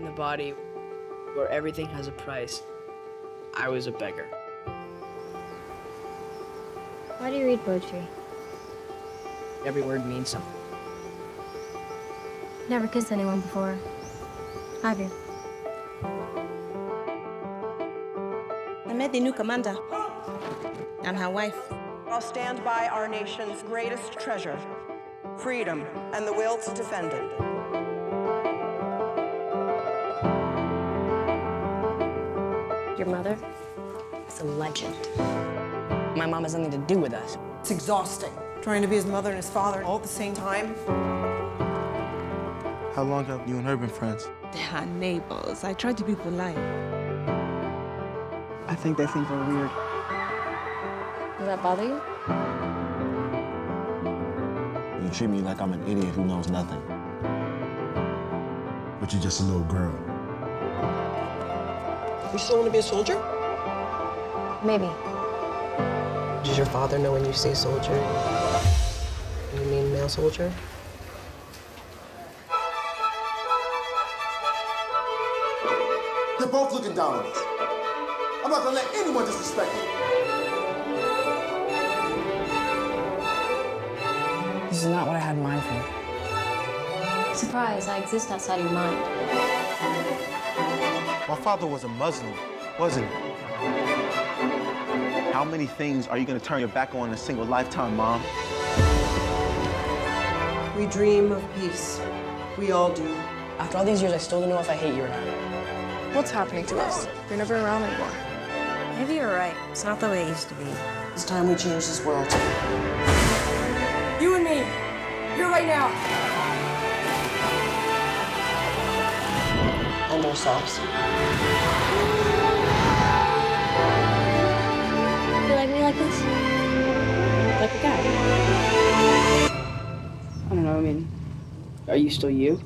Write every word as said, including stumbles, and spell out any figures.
in the body where everything has a price. I was a beggar. Why do you read poetry? Every word means something. Never kissed anyone before, have you? I met the new commander and her wife. I'll stand by our nation's greatest treasure, freedom, and the will to defend it. Your mother is a legend. My mom has nothing to do with us. It's exhausting, trying to be his mother and his father all at the same time. How long have you and her been friends? They are neighbors. I try to be polite. I think they think we're weird. Does that bother you? You treat me like I'm an idiot who knows nothing. But you're just a little girl. You still want to be a soldier? Maybe. Does your father know when you say soldier? You mean male soldier? They're both looking down on us. I'm not gonna let anyone disrespect me. This is not what I had in mind for you. Surprise, I exist outside your mind. My father was a Muslim, wasn't he? How many things are you going to turn your back on in a single lifetime, Mom? We dream of peace. We all do. After all these years, I still don't know if I hate you or not. What's happening to us? You're never around anymore. Maybe you're right. It's not the way it used to be. It's time we change this world. You and me, here right now. And ourselves. You like me like this? Like a guy. I don't know, I mean, are you still you?